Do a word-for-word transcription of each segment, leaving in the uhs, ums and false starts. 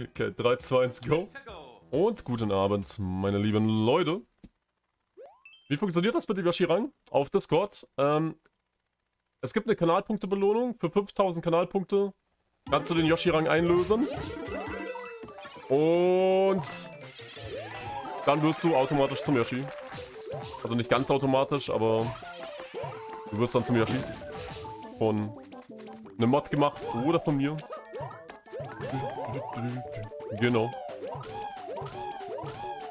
Okay, drei, zwei, eins, go. Und guten Abend, meine lieben Leute. Wie funktioniert das mit dem Yoshi-Rang auf Discord? Ähm, es gibt eine Kanalpunktebelohnung. Für fünftausend Kanalpunkte kannst du den Yoshi-Rang einlösen. Und dann wirst du automatisch zum Yoshi. Also nicht ganz automatisch, aber du wirst dann zum Yoshi. Von einem Mod gemacht oder von mir. Genau.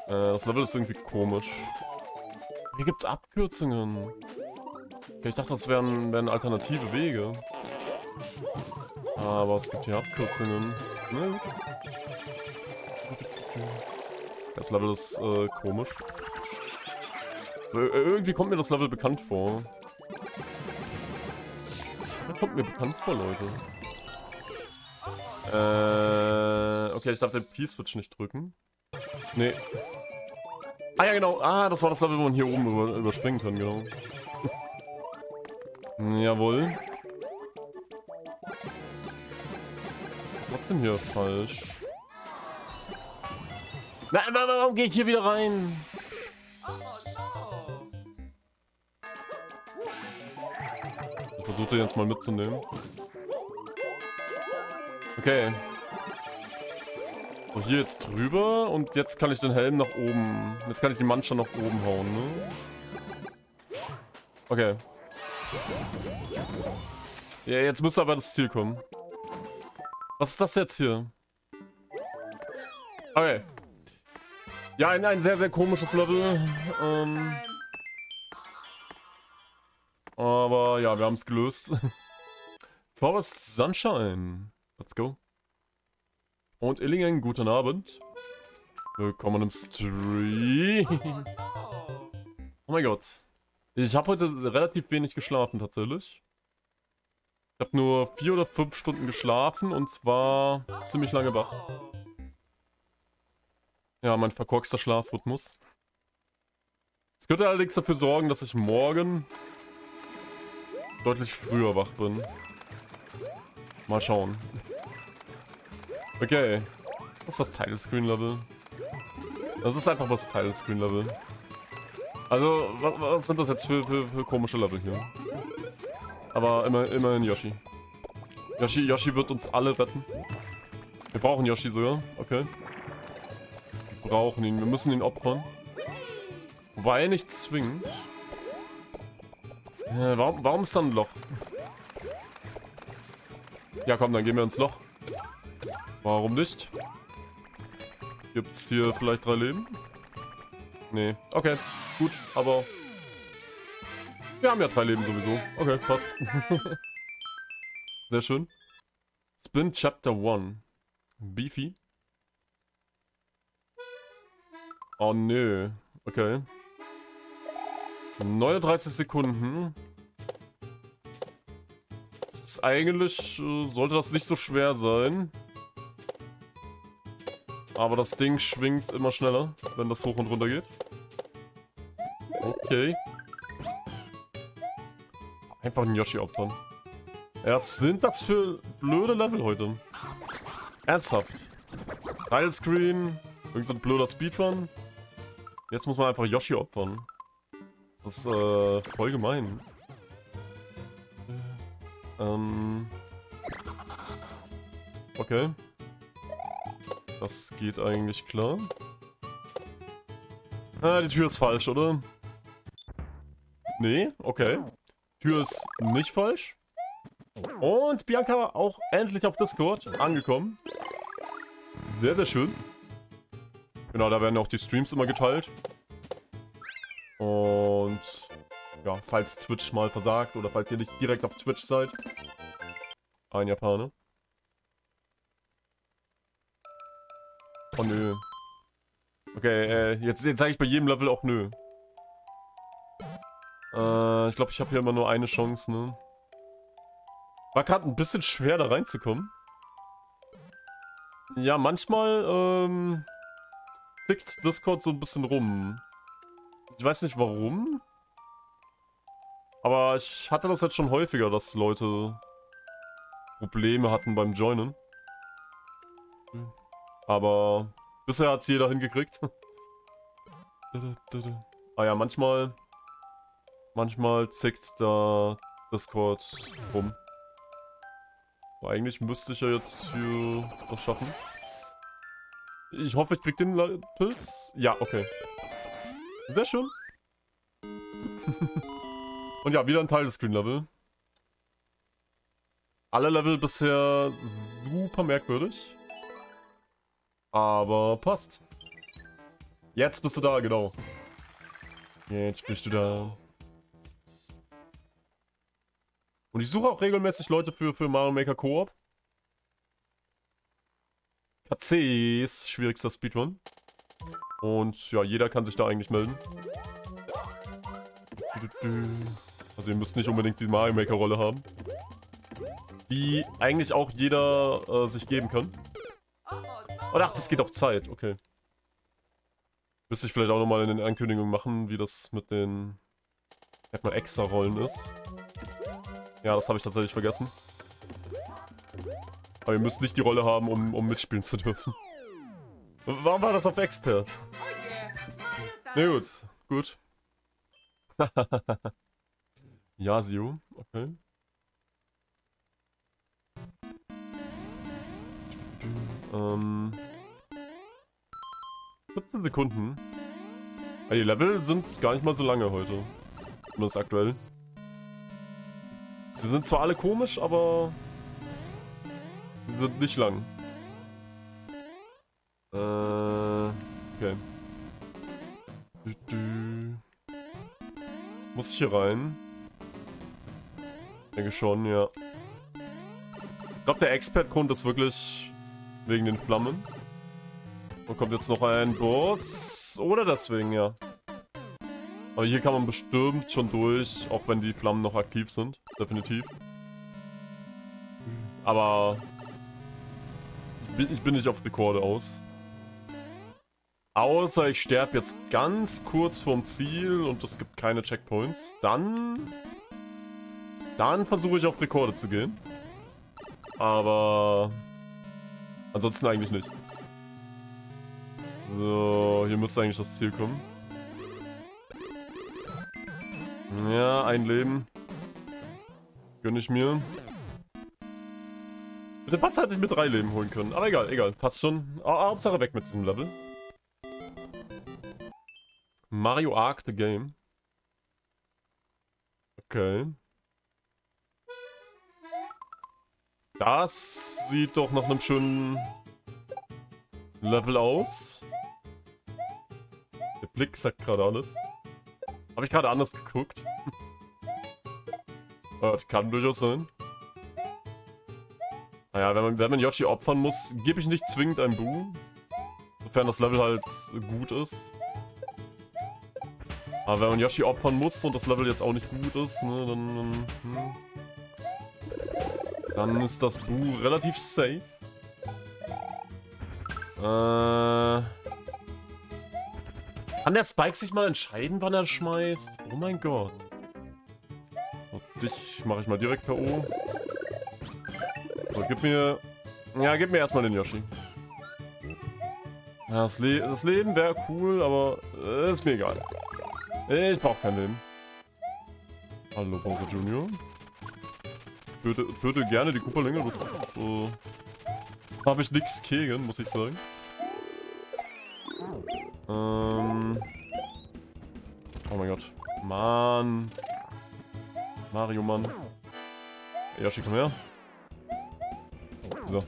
Äh, das Level ist irgendwie komisch. Hier gibt's Abkürzungen. Okay, ich dachte, das wären, wären alternative Wege. Aber es gibt hier Abkürzungen. Ne? Das Level ist äh, komisch. Ir- irgendwie kommt mir das Level bekannt vor. Das kommt mir bekannt vor, Leute. Äh, okay, ich darf den P-Switch nicht drücken. Nee. Ah ja, genau. Ah, das war das Level, wo man hier oben über, überspringen kann, genau. Jawohl. Trotzdem hier falsch. Na, warum gehe ich hier wieder rein? Ich versuche den jetzt mal mitzunehmen. Okay. So, hier jetzt drüber und jetzt kann ich den Helm nach oben. Jetzt kann ich die Mannschaft nach oben hauen, ne? Okay. Ja, jetzt müsste aber das Ziel kommen. Was ist das jetzt hier? Okay. Ja, ein, ein sehr, sehr komisches Level. Ähm. Aber ja, wir haben es gelöst. Forest Sunshine. Let's go. Und Illingen, guten Abend. Willkommen im Stream. Oh mein Gott. Ich habe heute relativ wenig geschlafen, tatsächlich. Ich habe nur vier oder fünf Stunden geschlafen und war ziemlich lange wach. Ja, mein verkorkster Schlafrhythmus. Es könnte allerdings dafür sorgen, dass ich morgen deutlich früher wach bin. Mal schauen. Okay. Was ist das Title-Screen-Level? Das ist einfach was Title-Screen-Level. Also, was, was sind das jetzt für, für, für komische Level hier? Aber immer, immerhin Yoshi. Yoshi. Yoshi wird uns alle retten. Wir brauchen Yoshi sogar. Okay. Wir brauchen ihn. Wir müssen ihn opfern. Wobei nicht zwingend. Äh, warum, warum ist da ein Loch? Ja komm, dann gehen wir ins Loch. Warum nicht? Gibt's hier vielleicht drei Leben? Nee. Okay, gut, aber... wir haben ja drei Leben sowieso. Okay, passt. Sehr schön. Spin Chapter eins. Beefy. Oh nö. Okay. neununddreißig Sekunden. Das ist eigentlich... Äh, sollte das nicht so schwer sein. Aber das Ding schwingt immer schneller, wenn das hoch und runter geht. Okay. Einfach einen Yoshi opfern. Ja, was sind das für blöde Level heute? Ernsthaft. Teilscreen, irgend so ein blöder Speedrun. Jetzt muss man einfach Yoshi opfern. Das ist äh, voll gemein. Ähm. Okay. Das geht eigentlich klar. Ah, die Tür ist falsch, oder? Nee, okay. Tür ist nicht falsch. Und Bianca war auch endlich auf Discord angekommen. Sehr, sehr schön. Genau, da werden auch die Streams immer geteilt. Und ja, falls Twitch mal versagt oder falls ihr nicht direkt auf Twitch seid. Ein Japaner. Oh nö. Okay, äh, jetzt, jetzt sage ich bei jedem Level auch nö. Äh, ich glaube, ich habe hier immer nur eine Chance, ne? War gerade ein bisschen schwer, da reinzukommen. Ja, manchmal, ähm, tickt Discord so ein bisschen rum. Ich weiß nicht warum. Aber ich hatte das jetzt schon häufiger, dass Leute Probleme hatten beim Joinen. Hm. Aber bisher hat es jeder hingekriegt. Ah ja, manchmal... Manchmal zickt da Discord rum. Aber eigentlich müsste ich ja jetzt hier das schaffen. Ich hoffe, ich krieg den Le- Pilz. Ja, okay. Sehr schön. Und ja, wieder ein Teil des Screen-Level. Alle Level bisher super merkwürdig. Aber passt. Jetzt bist du da, genau. Jetzt bist du da. Und ich suche auch regelmäßig Leute für, für Mario Maker Koop. K C ist schwierigster Speedrun. Und ja, jeder kann sich da eigentlich melden. Also ihr müsst nicht unbedingt die Mario Maker Rolle haben. Die eigentlich auch jeder äh, sich geben kann. Und ach, das geht auf Zeit, okay. Müsste ich vielleicht auch nochmal in den Ankündigungen machen, wie das mit den... Hat man extra Rollen ist. Ja, das habe ich tatsächlich vergessen. Aber ihr müsst nicht die Rolle haben, um, um mitspielen zu dürfen. Warum war das auf Expert? Na nee, gut, gut. Ja, Sio, okay. Ähm... siebzehn Sekunden. Ja, die Level sind gar nicht mal so lange heute. Zumindest aktuell. Sie sind zwar alle komisch, aber... Sie sind nicht lang. Äh... Okay. Du, du. Muss ich hier rein? Ich denke schon, ja. Ich glaube, der Expert-Grund ist wirklich... wegen den Flammen. Und kommt jetzt noch ein Boss. Oder deswegen, ja. Aber hier kann man bestimmt schon durch, auch wenn die Flammen noch aktiv sind. Definitiv. Aber... ich bin nicht auf Rekorde aus. Außer ich sterbe jetzt ganz kurz vorm Ziel und es gibt keine Checkpoints. Dann... Dann versuche ich auf Rekorde zu gehen. Aber... ansonsten eigentlich nicht. So, hier müsste eigentlich das Ziel kommen. Ja, ein Leben. Gönne ich mir. Mit dem Patz hätte ich mir drei Leben holen können. Aber egal, egal. Passt schon. Ah, Hauptsache weg mit diesem Level. Mario Art the Game. Okay. Das sieht doch nach einem schönen Level aus. Der Blick sagt gerade alles. Habe ich gerade anders geguckt? Das kann durchaus sein. Naja, wenn man, wenn man Yoshi opfern muss, gebe ich nicht zwingend ein Bu. Sofern das Level halt gut ist. Aber wenn man Yoshi opfern muss und das Level jetzt auch nicht gut ist, ne, dann... dann hm. Dann ist das Bu relativ safe. Äh, kann der Spike sich mal entscheiden, wann er schmeißt? Oh mein Gott. Und dich mache ich mal direkt K O. So, gib mir... Ja, gib mir erstmal den Yoshi. Ja, das, Le das Leben wäre cool, aber äh, ist mir egal. Ich brauche kein Leben. Hallo, Bowser Junior. Ich würde, würde gerne die Kooperlinge, das äh, habe ich nichts gegen, muss ich sagen. Ähm, oh mein Gott. Mann. Mario, Mann. Yoshi, komm her. So.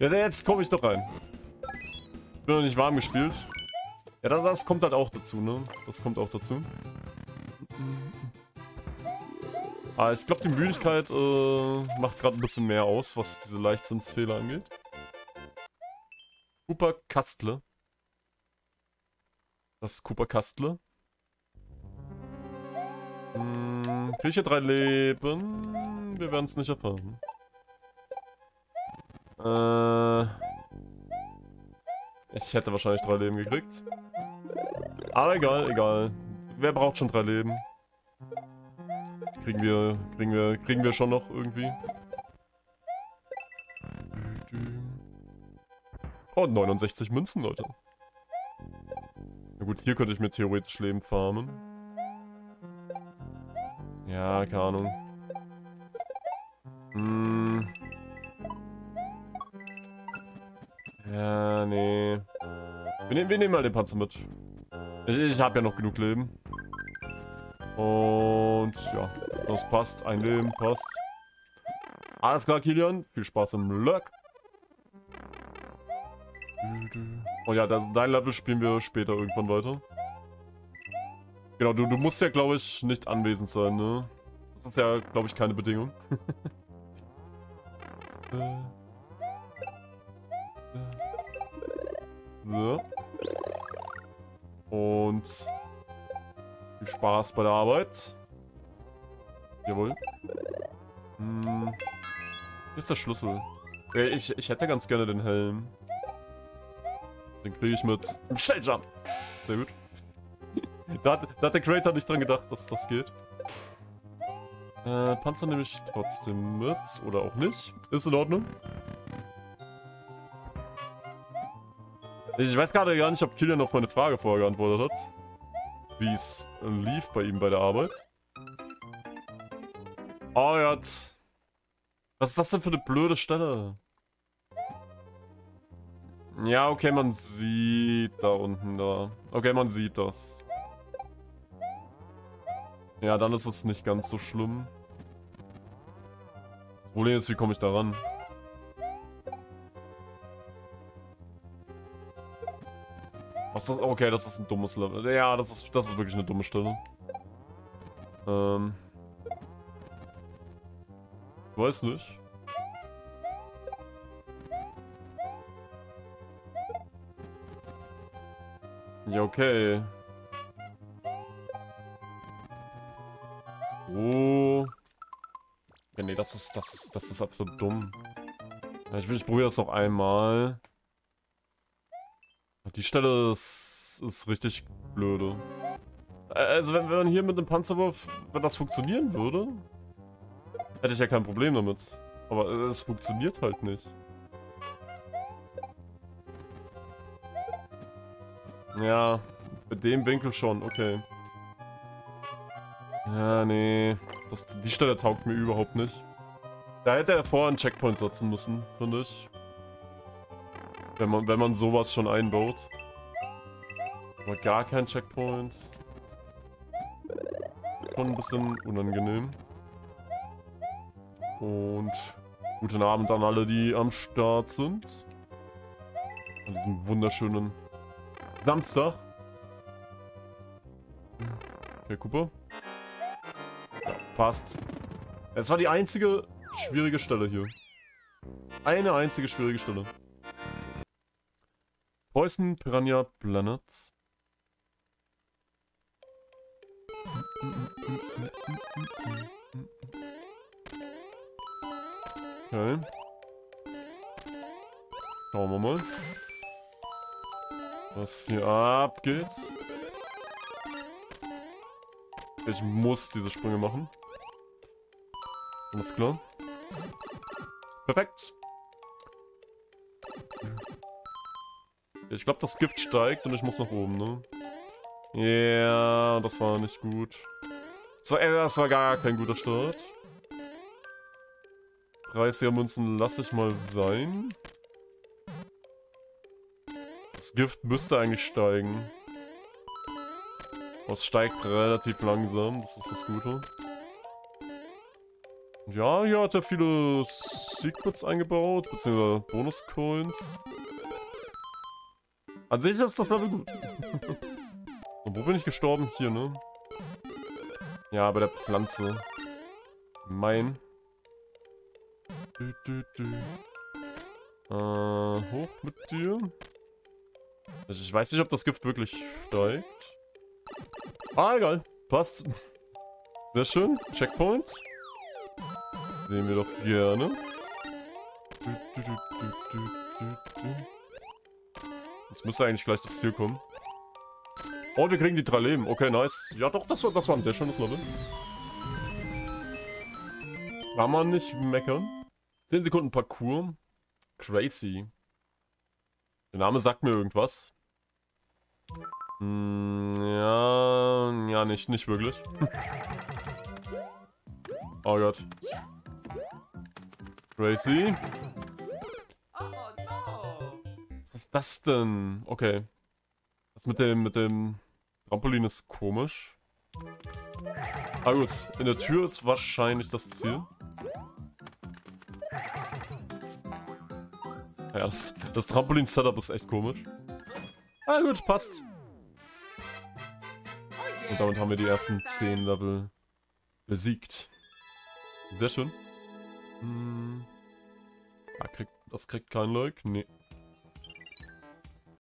Ja, jetzt komme ich doch rein. Ich bin noch nicht warm gespielt. Ja, das, das kommt halt auch dazu, ne? Das kommt auch dazu. Ah, ich glaube, die Müdigkeit äh, macht gerade ein bisschen mehr aus, was diese Leichtsinnsfehler angeht. Cooper Kastle. Das Cooper Kastle. Hm, kriege ich hier drei Leben? Wir werden es nicht erfahren. Äh, ich hätte wahrscheinlich drei Leben gekriegt. Aber egal, egal. Wer braucht schon drei Leben? Kriegen wir, kriegen wir, kriegen wir schon noch irgendwie. Oh, neunundsechzig Münzen, Leute. Na gut, hier könnte ich mir theoretisch Leben farmen. Ja, keine Ahnung. Hm. Ja, nee. Wir nehmen, wir nehmen mal den Panzer mit. Ich, ich habe ja noch genug Leben. Und ja, das passt. Ein Leben passt. Alles klar, Kilian. Viel Spaß im Lurk. Und ja, das, dein Level spielen wir später irgendwann weiter. Genau, du, du musst ja, glaube ich, nicht anwesend sein, ne? Das ist ja, glaube ich, keine Bedingung. So. Und viel Spaß bei der Arbeit. Jawohl. Hm. Hier ist der Schlüssel. Ich, ich hätte ganz gerne den Helm. Den kriege ich mit Shelljump. Sehr gut. Da hat, da hat der Creator nicht dran gedacht, dass das geht. Äh, Panzer nehme ich trotzdem mit. Oder auch nicht. Ist in Ordnung. Ich weiß gerade gar nicht, ob Kilian auf meine Frage vorher geantwortet hat. Wie es lief bei ihm bei der Arbeit. Oh, er hat... Was ist das denn für eine blöde Stelle? Ja, okay, man sieht da unten da. Okay, man sieht das. Ja, dann ist es nicht ganz so schlimm. Das Problem ist, wie komme ich da ran? Was das? Okay, das ist ein dummes Level. Ja, das ist, das ist wirklich eine dumme Stelle. Ähm. Ich weiß nicht. Ja, okay. So. Ja, nee, das ist, das ist, das ist absolut dumm. Ja, ich will, ich probiere das noch einmal. Die Stelle ist, ist richtig blöde. Also, wenn, wenn man hier mit einem Panzerwurf, wenn das funktionieren würde, hätte ich ja kein Problem damit. Aber es funktioniert halt nicht. Ja, mit dem Winkel schon, okay. Ja, nee. Das, die Stelle taugt mir überhaupt nicht. Da hätte er vorher einen Checkpoint setzen müssen, finde ich. Wenn man, wenn man sowas schon einbaut. Aber gar kein Checkpoint. Schon ein bisschen unangenehm. Und guten Abend an alle, die am Start sind. An diesem wunderschönen Samstag. Okay, Cooper. Ja, passt. Es war die einzige schwierige Stelle hier. Eine einzige schwierige Stelle. Poison, Piranha-Planets. Okay. Schauen wir mal. Was hier abgeht. Ich muss diese Sprünge machen. Alles klar. Perfekt. Ich glaube, das Gift steigt und ich muss nach oben, ne? Ja, yeah, das war nicht gut. Das war, das war gar kein guter Start. dreißiger Münzen lasse ich mal sein. Das Gift müsste eigentlich steigen. Aber es steigt relativ langsam, das ist das Gute. Und ja, hier hat er viele Secrets eingebaut, beziehungsweise Bonus-Coins. An sich ist das Level gut. Und wo bin ich gestorben? Hier, ne? Ja, bei der Pflanze. Mein. Du, du, du. Äh, hoch mit dir. Ich weiß nicht, ob das Gift wirklich steigt. Ah, egal. Passt. Sehr schön. Checkpoint. Sehen wir doch gerne. Du, du, du, du, du, du. Jetzt müsste eigentlich gleich das Ziel kommen. Oh, wir kriegen die drei Leben. Okay, nice. Ja doch, das war, das war ein sehr schönes Level. Kann man nicht meckern. Zehn Sekunden Parcours. Crazy. Der Name sagt mir irgendwas. Hm, ja, ja, nicht, nicht wirklich. Oh Gott. Crazy. Was ist das denn? Okay. Das mit dem, mit dem Trampolin ist komisch. Ah gut, in der Tür ist wahrscheinlich das Ziel. Ja, das, das Trampolin-Setup ist echt komisch. Ah gut, passt. Und damit haben wir die ersten zehn Level besiegt. Sehr schön. Hm. Das kriegt, das kriegt kein Like. Nee.